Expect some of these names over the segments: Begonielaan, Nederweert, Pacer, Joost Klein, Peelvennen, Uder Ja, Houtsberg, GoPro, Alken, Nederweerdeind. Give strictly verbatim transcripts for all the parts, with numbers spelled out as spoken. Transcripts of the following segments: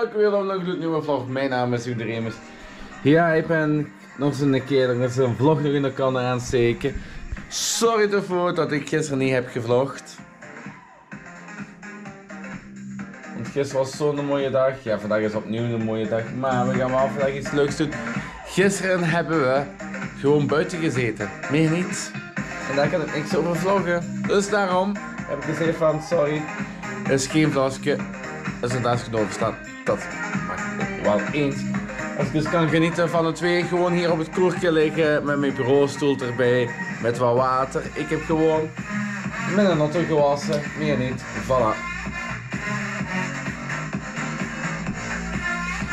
Welkom weer op een nieuwe vlog. Mijn naam is Uder Ja. Ja, ik ben nog eens een keer nog eens een vlog nog in de kan aansteken. Sorry ervoor dat ik gisteren niet heb gevlogd. Want gisteren was zo'n mooie dag. Ja, vandaag is opnieuw een mooie dag. Maar we gaan wel vandaag iets leuks doen. Gisteren hebben we gewoon buiten gezeten. Meer niet. En daar kan ik niks over vloggen. Dus daarom heb ik gezegd van sorry. Er is geen vlogje. Dat is een dansje overstaan. Dat mag ik wel eens. Als ik dus kan genieten van het weer, gewoon hier op het koerkje liggen met mijn bureaustoel erbij, met wat water. Ik heb gewoon met een auto gewassen, meer niet. Voilà.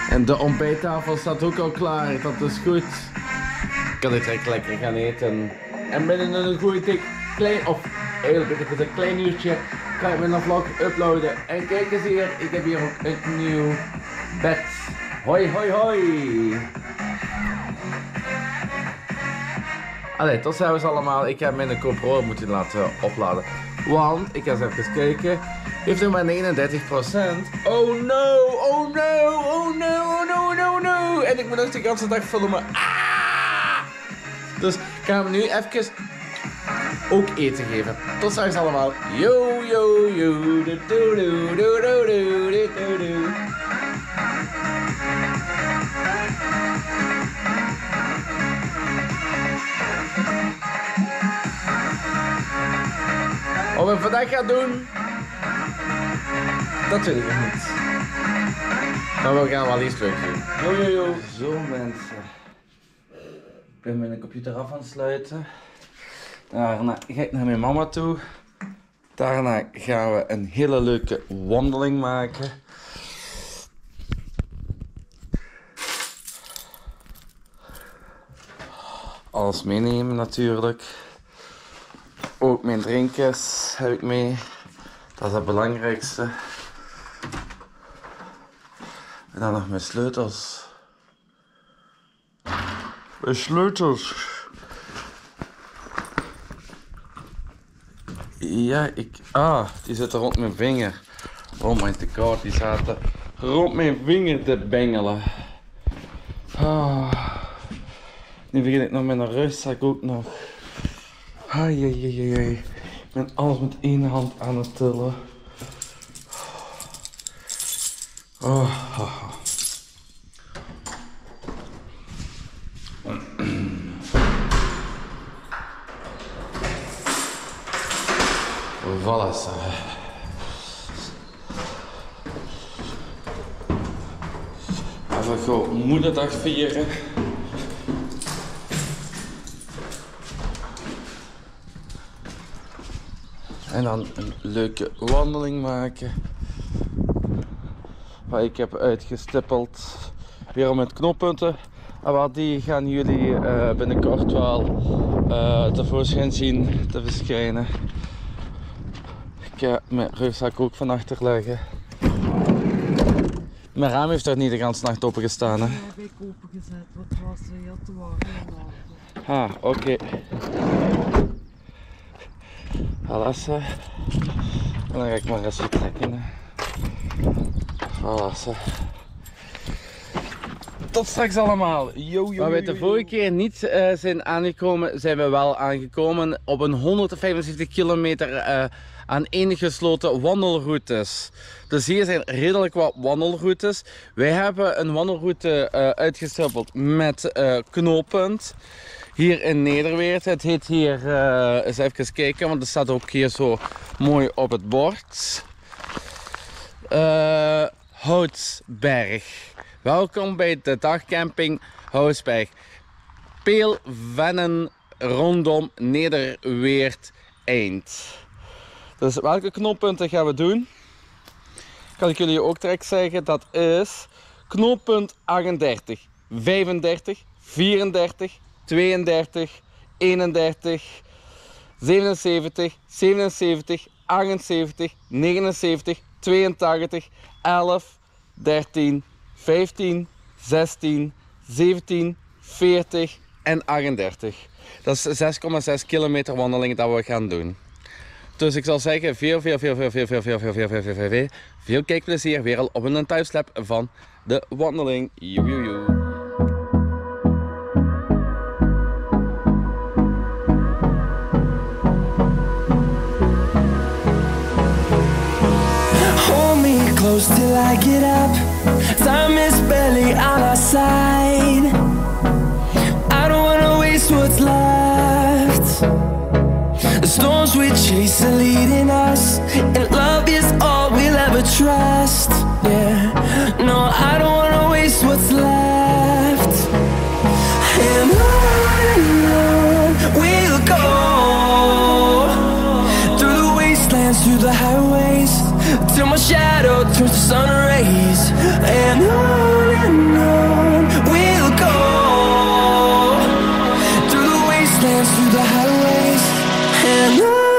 En de ontbijttafel staat ook al klaar, dat is goed. Ik kan dit echt lekker gaan eten. En binnen een goede tik, klein of eigenlijk het is een klein uurtje. Kan ik mijn vlog uploaden. En kijk eens hier, ik heb hier ook een nieuw bed. Hoi hoi hoi. Allee, tot zelfs allemaal. Ik heb mijn GoPro moeten laten opladen. Want, ik ga eens even kijken. Heeft er maar negenendertig procent. Oh no, oh no, oh no, oh no, no, no. En ik moet nog de hele dag filmen. Ah! Dus ik ga hem nu even ook eten geven. Tot straks allemaal. Yo, yo, yo. Do, do, do, do, do, do, do, do. Wat we vandaag gaan doen, dat weet ik nog niet. Maar we gaan wel iets terug doen. Yo, yo, yo. Zo mensen. Ik ben mijn computer af aan het sluiten. Daarna ga ik naar mijn mama toe. Daarna gaan we een hele leuke wandeling maken. Alles meenemen natuurlijk. Ook mijn drinkjes heb ik mee. Dat is het belangrijkste. En dan nog mijn sleutels. Mijn sleutels. Ja, ik... Ah, die zitten rond mijn vinger. Oh my god, die zaten rond mijn vinger te bengelen. Ah. Nu begin ik nog met een rugzak ook nog. Ai, ai, ai, ai. Ik ben alles met één hand aan het tillen. Oh. Voilà, ça. Even gewoon moederdag vieren. En dan een leuke wandeling maken. Wat ik heb uitgestippeld. Weer al met knooppunten. En wat die gaan jullie uh, binnenkort wel uh, tevoorschijn zien te verschijnen. Ik heb mijn rugzak ook van achter leggen. Mijn raam heeft daar niet de hele nacht open gestaan. Hè? Ja, heb ik opengezet, want het was heel te warm. Ah, oké. Halasse. En dan ga ik maar eens vertrekken. Halasse. Tot straks allemaal. Yo, yo, Waar wij de vorige keer niet uh, zijn aangekomen, zijn we wel aangekomen op een honderdvijfenzeventig kilometer uh, aan één gesloten wandelroutes. Dus hier zijn redelijk wat wandelroutes. Wij hebben een wandelroute uh, uitgestippeld met uh, knooppunt. Hier in Nederweert. Het heet hier, uh, eens even kijken, want het staat ook hier zo mooi op het bord. Uh, Houtsberg. Welkom bij de dagcamping Houtsberg. Peelvennen rondom Nederweerdeind. Dus welke knooppunten gaan we doen? Kan ik jullie ook direct zeggen, dat is knooppunt achtendertig, vijfendertig, vierendertig, tweeëndertig, eenendertig, zevenenzeventig, zevenenzeventig, achtenzeventig, negenenzeventig, tweeëntachtig, elf, dertien, vijftien, zestien, zeventien, veertig en achtendertig. Dat is zes komma zes kilometer wandeling dat we gaan doen. Dus ik zal zeggen, veel, veel, veel, veel, veel, veel, veel, veel, veel, veel, veel, veel, veel, veel kijkplezier weer al op een timeslap van de wandeling. Joe, joe, joe. Till I get up, time is barely on our side. I don't wanna waste what's left. The storms we chase are leading us, and love is all we'll ever trust. Yeah, no, I don't wanna waste what's left. And on we'll go through the wastelands, through the highways. Till my shadow turns to sun rays. And on and on we'll go, through the wastelands, through the highways. And on.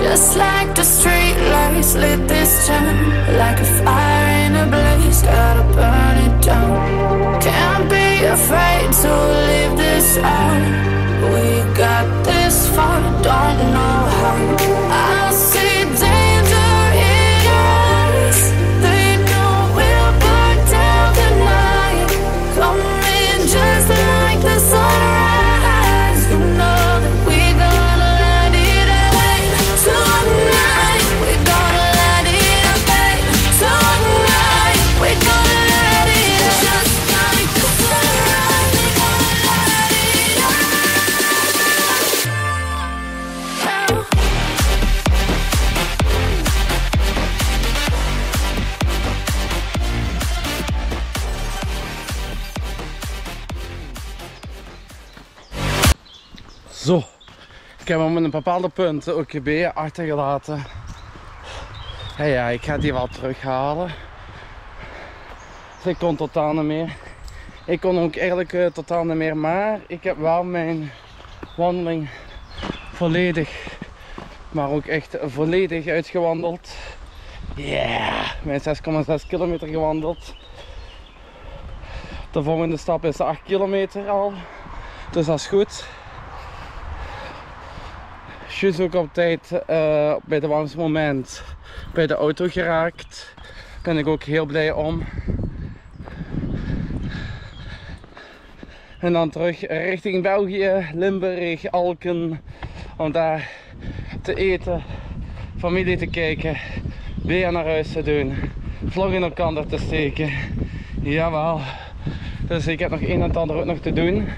Just like the street lights lit this town, like a fire in a blaze, gotta burn it down. Can't be afraid to leave this out. We got this far, don't know how. I see danger in us. They know we'll burn down the night. Come in just like the sunrise. You know that we gonna let it out tonight. We gonna let it out tonight. We gonna let it out just like the sunrise. We gonna let it out now. Zo, ik heb hem op een bepaalde punt O K B achtergelaten. Ja, ja, ik ga die wel terughalen. Dus ik kon totaal niet meer. Ik kon ook eigenlijk uh, totaal niet meer, maar ik heb wel mijn wandeling volledig, maar ook echt volledig uitgewandeld. Ja, yeah, mijn zes komma zes kilometer gewandeld. De volgende stap is acht kilometer al, dus dat is goed. Juist ook op tijd uh, bij het warmste moment bij de auto geraakt. Daar ben ik ook heel blij om. En dan terug richting België, Limburg, Alken. Om daar te eten, familie te kijken, weer naar huis te doen, vlog in elkaar te steken. Jawel. Dus ik heb nog een en het ander ook nog te doen.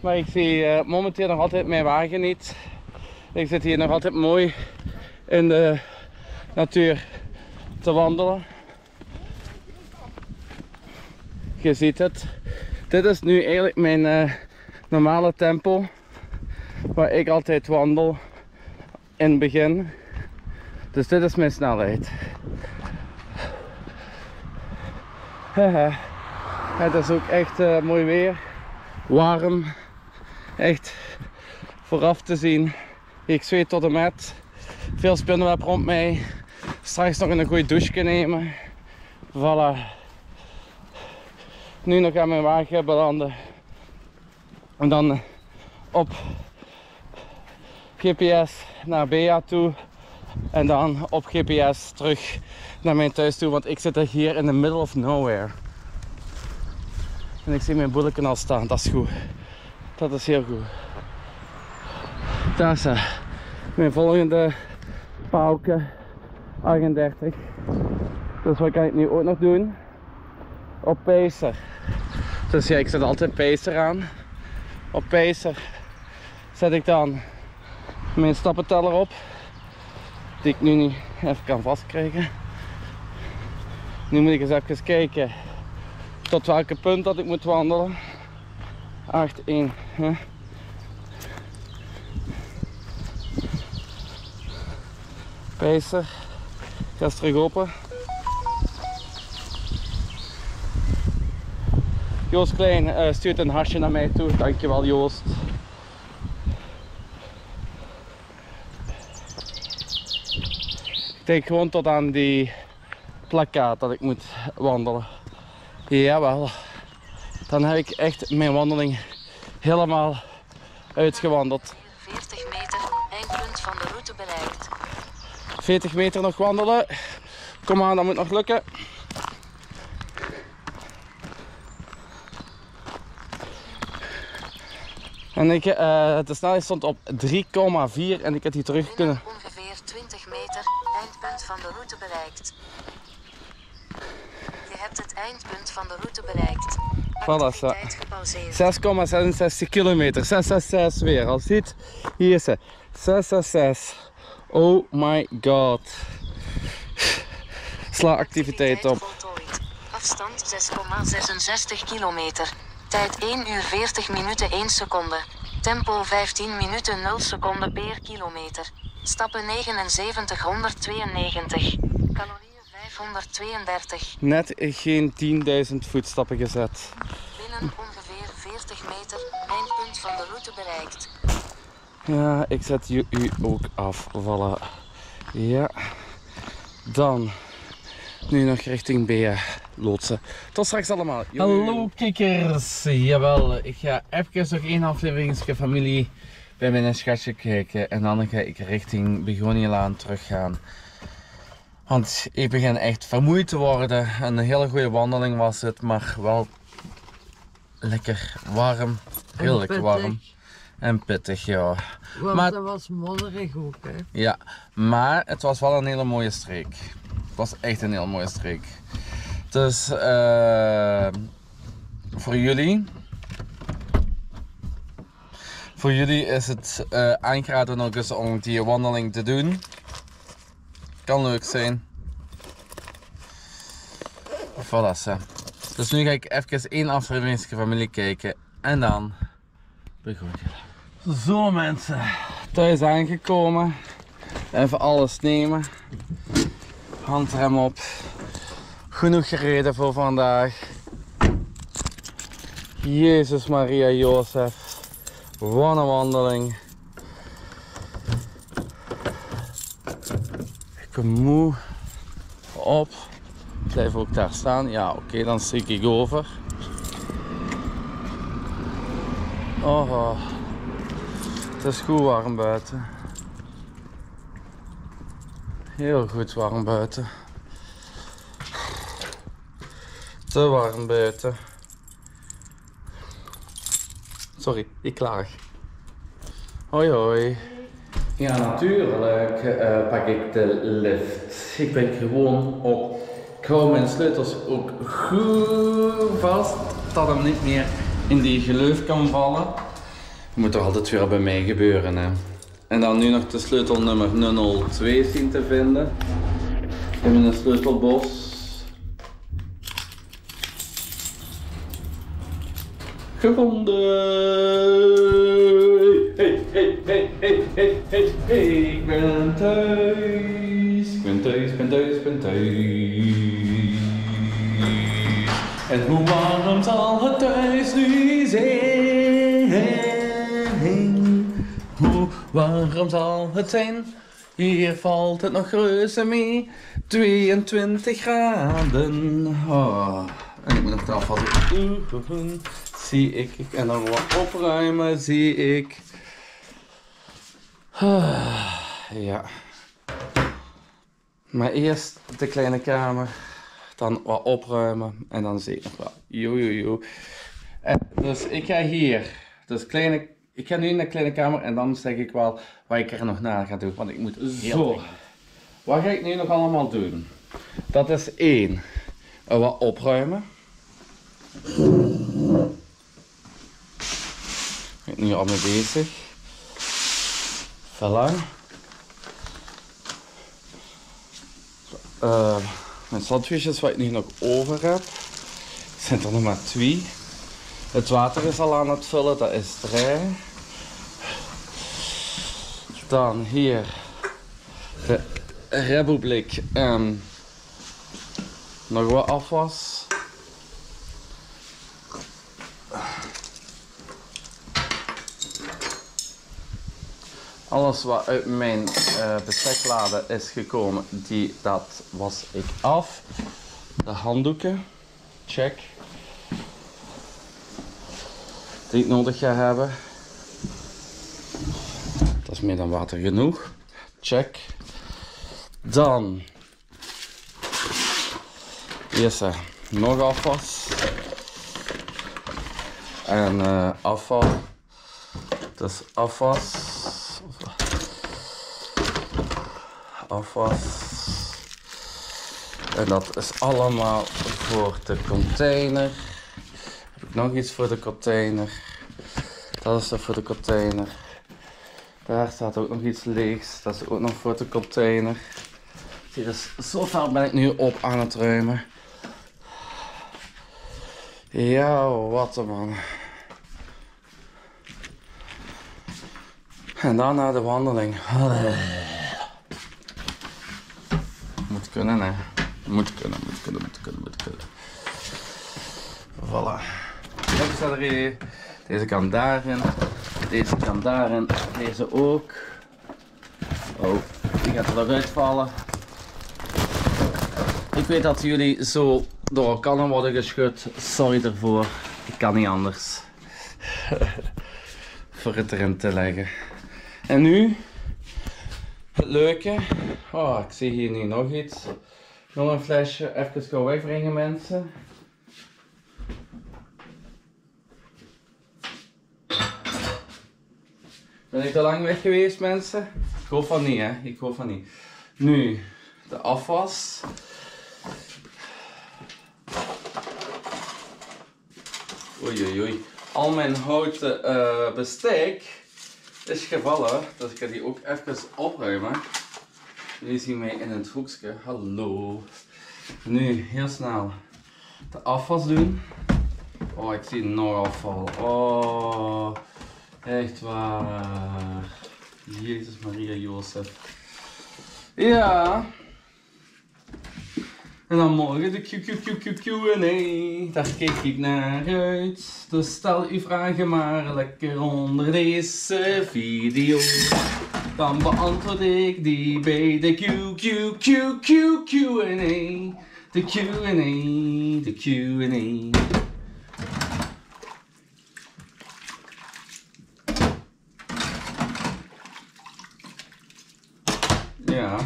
Maar ik zie uh, momenteel nog altijd mijn wagen niet. Ik zit hier nog altijd mooi in de natuur te wandelen. Je ziet het. Dit is nu eigenlijk mijn uh, normale tempo. Waar ik altijd wandel in het begin. Dus dit is mijn snelheid. Haha. Het is ook echt uh, mooi weer. Warm. Echt vooraf te zien. Ik zweet tot en met. Veel spinnenweb rond mij. Straks nog een goede douche nemen. Voilà. Nu nog aan mijn wagen belanden. En dan op G P S naar Bea toe. En dan op G P S terug naar mijn thuis toe. Want ik zit hier in the middle of nowhere. En ik zie mijn boeleken al staan, dat is goed. Dat is heel goed. Daar is hij. Mijn volgende paalke, achtendertig. Dus wat kan ik nu ook nog doen? Op Pacer. Dus ja, ik zet altijd Pacer aan. Op Pacer zet ik dan mijn stappenteller op. Die ik nu niet even kan vastkrijgen. Nu moet ik eens even kijken tot welke punt dat ik moet wandelen. acht één. Hè? Pacer. Ga eens terug open. Joost Klein uh, stuurt een hartje naar mij toe. Dankjewel Joost. Ik denk gewoon tot aan die plakkaat dat ik moet wandelen. Jawel, dan heb ik echt mijn wandeling helemaal uitgewandeld. veertig meter, eindpunt van de route bereikt. veertig meter nog wandelen. Kom aan, dat moet nog lukken. En ik, uh, de snelheid stond op drie komma vier en ik had die terug kunnen. Ongeveer twintig meter, eindpunt van de route bereikt. Je hebt het eindpunt van de route bereikt. Activiteit gepauzeerd. zes komma zesenzestig kilometer. zes zes zes weer. Al ziet, hier is ze. zes zes zes. Oh my god. Sla activiteit op. Voltooid. Afstand zes komma zesenzestig kilometer. Tijd één uur veertig minuten één seconde. Tempo vijftien minuten nul seconden per kilometer. Stappen negenenzeventig honderdtweeënnegentig. Calorieën vijfhonderdtweeëndertig. Net geen tienduizend voetstappen gezet. Binnen ongeveer veertig meter, eindpunt van de route bereikt. Ja, ik zet u ook af. Voilà. Ja. Dan. Nu nog richting B loodsen. Tot straks allemaal. Yo. Hallo kikkers. Jawel, ik ga even nog één aflevering familie bij mijn schatje kijken. En dan ga ik richting Begonielaan terug gaan. Want ik begin echt vermoeid te worden. Een hele goede wandeling was het, maar wel lekker warm. Heerlijk warm. En pittig, ja. Want maar, dat was modderig ook, hè? Ja, maar het was wel een hele mooie streek. Het was echt een heel mooie streek. Dus uh, voor jullie, voor jullie is het uh, aangeraden nog eens om die wandeling te doen. Kan leuk zijn. Voilà, ze. Dus nu ga ik even één aflevering van Familie kijken en dan begon je. Zo mensen, thuis aangekomen, even alles nemen, handrem op, genoeg gereden voor vandaag. Jezus Maria Jozef, wat een wandeling. Ik ben moe, op, blijf ook daar staan, ja oké okay, dan steek ik over. Oh. Het is goed warm buiten. Heel goed warm buiten. Te warm buiten. Sorry, ik klaag. Hoi hoi. Ja, natuurlijk uh, pak ik de lift. Ik ben gewoon op. Ik hou mijn sleutels ook goed vast, dat hem niet meer in die gleuf kan vallen. Moet er altijd weer bij mij gebeuren, hè. En dan nu nog de sleutel nummer nul nul twee zien te vinden. In mijn sleutelbos. Gevonden! Hey, hey, hey, hey, hey, hey, hey, ik ben thuis. Ik ben thuis, ben thuis, ben thuis. En hoe warm zal het thuis nu zijn? Hoe warm zal het zijn? Hier valt het nog reuze mee. tweeëntwintig graden. Oh. En ik moet nog de afval doen. Zie ik. En dan wat opruimen. Zie ik. Ah, ja. Maar eerst de kleine kamer. Dan wat opruimen. En dan zie ik nog wel. Jo, jo, jo. En dus ik ga hier. Dus kleine kamer. Ik ga nu in de kleine kamer en dan zeg ik wel wat ik er nog na ga doen, want ik moet zo. Wat ga ik nu nog allemaal doen? Dat is één. Wat opruimen. Ik ben nu al mee bezig. Voilà. Uh, mijn sandwiches wat ik nu nog over heb. Zijn er nog maar twee. Het water is al aan het vullen, dat is drie. Dan hier de Republiek en nog wat afwas. Alles wat uit mijn uh, besteklade is gekomen, die, dat was ik af. De handdoeken, check. Die ik nodig ga hebben. Dat is meer dan water genoeg. Check. Dan. Eerste. Nog afwas. En uh, afval. Dus afwas. Afwas. En dat is allemaal voor de container. Nog iets voor de container. Dat is er voor de container. Daar staat ook nog iets leegs. Dat is ook nog voor de container. Hier is, zo ver ben ik nu op aan het ruimen. Ja, wat een man. En dan naar de wandeling. Moet kunnen, hè. Moet kunnen, moet kunnen, moet kunnen, moet kunnen. Voilà. Deze kan daarin. Deze kan daarin, deze ook. Oh, die gaat er eruit vallen. Ik weet dat jullie zo door elkaar worden geschud. Sorry daarvoor. Ik kan niet anders. Voor het erin te leggen. En nu, het leuke. Oh, ik zie hier nu nog iets. Nog een flesje. Even gaan wegbrengen, mensen. Ben ik te lang weg geweest, mensen? Ik hoop van niet, hè? Ik hoop van niet. Nu, de afwas. Oei, oei, oei. Al mijn houten uh, bestek is gevallen. Dus ik ga die ook even opruimen. Jullie zien mij in het hoekje. Hallo. Nu, heel snel de afwas doen. Oh, ik zie nog afval. Oh, echt waar. Jezus Maria Jozef. Ja. En dan morgen de Q Q Q Q Q en A. Daar kijk ik naar uit. Dus stel uw vragen maar lekker onder deze video. Dan beantwoord ik die bij de Q Q Q Q Q en A. De Q en A, de Q en A. Ja,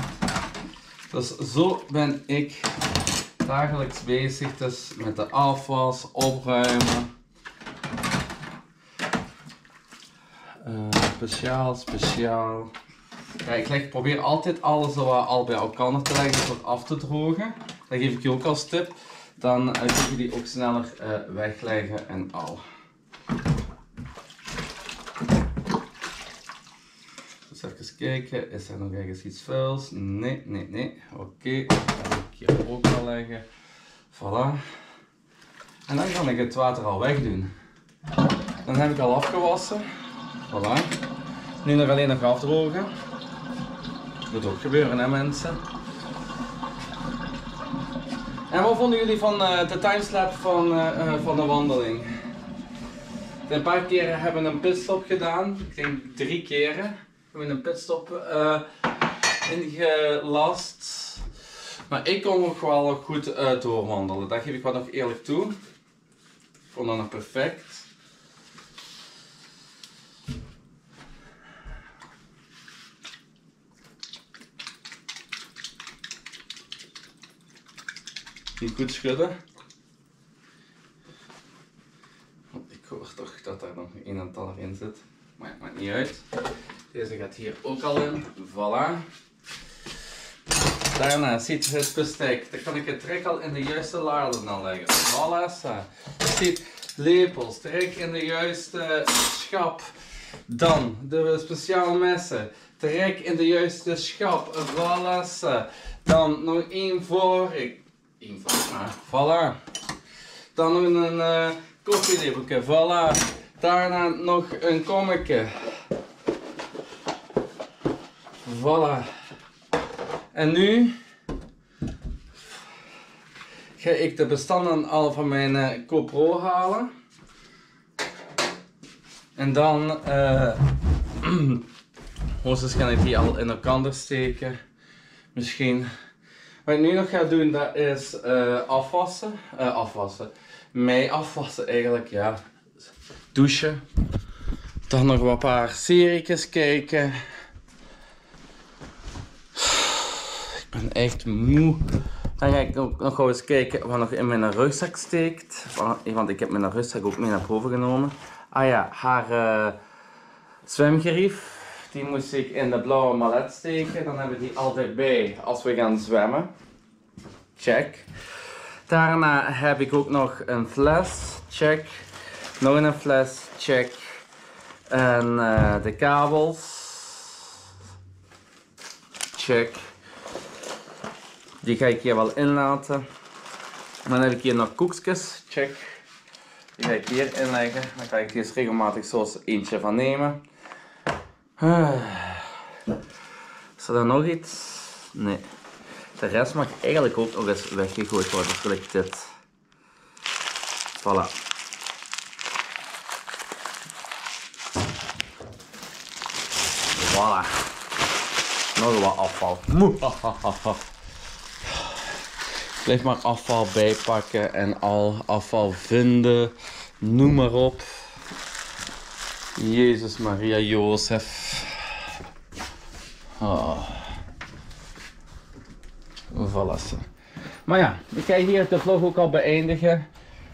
dus zo ben ik dagelijks bezig, dus met de afwas, opruimen. Uh, speciaal, speciaal. Ja, ik leg, probeer altijd alles al bij elkaar te leggen, zodat het af te drogen. Dat geef ik je ook als tip. Dan uh, kun je die ook sneller uh, wegleggen en al. Dus even kijken, is er nog ergens iets vuils? Nee, nee, nee. Oké. Okay. Hier ook al leggen. Voilà. En dan kan ik het water al wegdoen. Dan heb ik al afgewassen. Voilà. Nu nog alleen nog afdrogen. Dat moet ook gebeuren, hè mensen. En wat vonden jullie van uh, de timeslap van, uh, uh, van de wandeling? Een paar keren hebben we een pitstop gedaan. Ik denk drie keren hebben we een pitstop uh, ingelast. Maar ik kon nog wel goed uh, doorwandelen, dat geef ik wel nog eerlijk toe. Ik kon dat nog perfect. Niet goed schudden. Want ik hoor toch dat er nog een en ander in zit. Maar het maakt niet uit. Deze gaat hier ook al in. Voilà. Daarna ziet het bestek, dan kan ik het trek al in de juiste laden al leggen. Voilà, ziet lepels, trek in de juiste schap. Dan de speciale messen, trek in de juiste schap. Voilà, dan nog één vork. Eén vork, voilà. Dan nog een uh, koffielepeltje, voilà. Daarna nog een kommetje. Voilà. En nu ga ik de bestanden al van mijn GoPro halen. En dan uh, hoogstens kan ik die al in elkaar steken. Misschien. Wat ik nu nog ga doen, dat is uh, afwassen. Uh, afwassen. Mij afwassen eigenlijk, ja. Douchen. Dan nog wat paar serietjes kijken. Ik ben echt moe. Dan ga ik ook nog eens kijken wat nog in mijn rugzak steekt. Want ik heb mijn rugzak ook mee naar boven genomen. Ah ja, haar uh, zwemgerief. Die moest ik in de blauwe mallet steken. Dan hebben we die altijd bij als we gaan zwemmen. Check. Daarna heb ik ook nog een fles. Check. Nog een fles. Check. En uh, de kabels. Check. Die ga ik hier wel inlaten. Dan heb ik hier nog koekjes. Check. Die ga ik hier inleggen. Dan ga ik hier regelmatig zoals eentje van nemen. Uh. Is er dan nog iets? Nee. De rest mag eigenlijk ook nog eens weggegooid worden. Dus wil ik dit. Voilà. Voilà. Nog wat afval. Blijf maar afval bijpakken en al afval vinden. Noem maar op. Jezus, Maria, Jozef. Oh. Voilà. Maar ja, ik ga hier de vlog ook al beëindigen.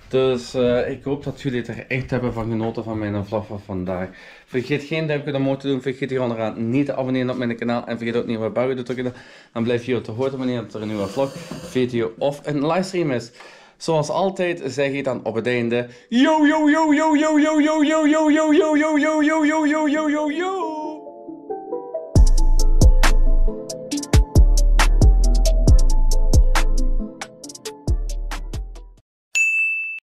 Dus uh, ik hoop dat jullie het er echt hebben van genoten van mijn vlog van vandaag. Vergeet geen duimpje omhoog te doen. Vergeet hier onderaan niet te abonneren op mijn kanaal. En vergeet ook niet wat bellen te drukken. Dan blijf je te horen wanneer er een nieuwe vlog, video of een livestream is. Zoals altijd zeg ik dan op het einde: yo yo yo yo yo yo yo yo yo yo yo yo yo yo yo yo yo yo.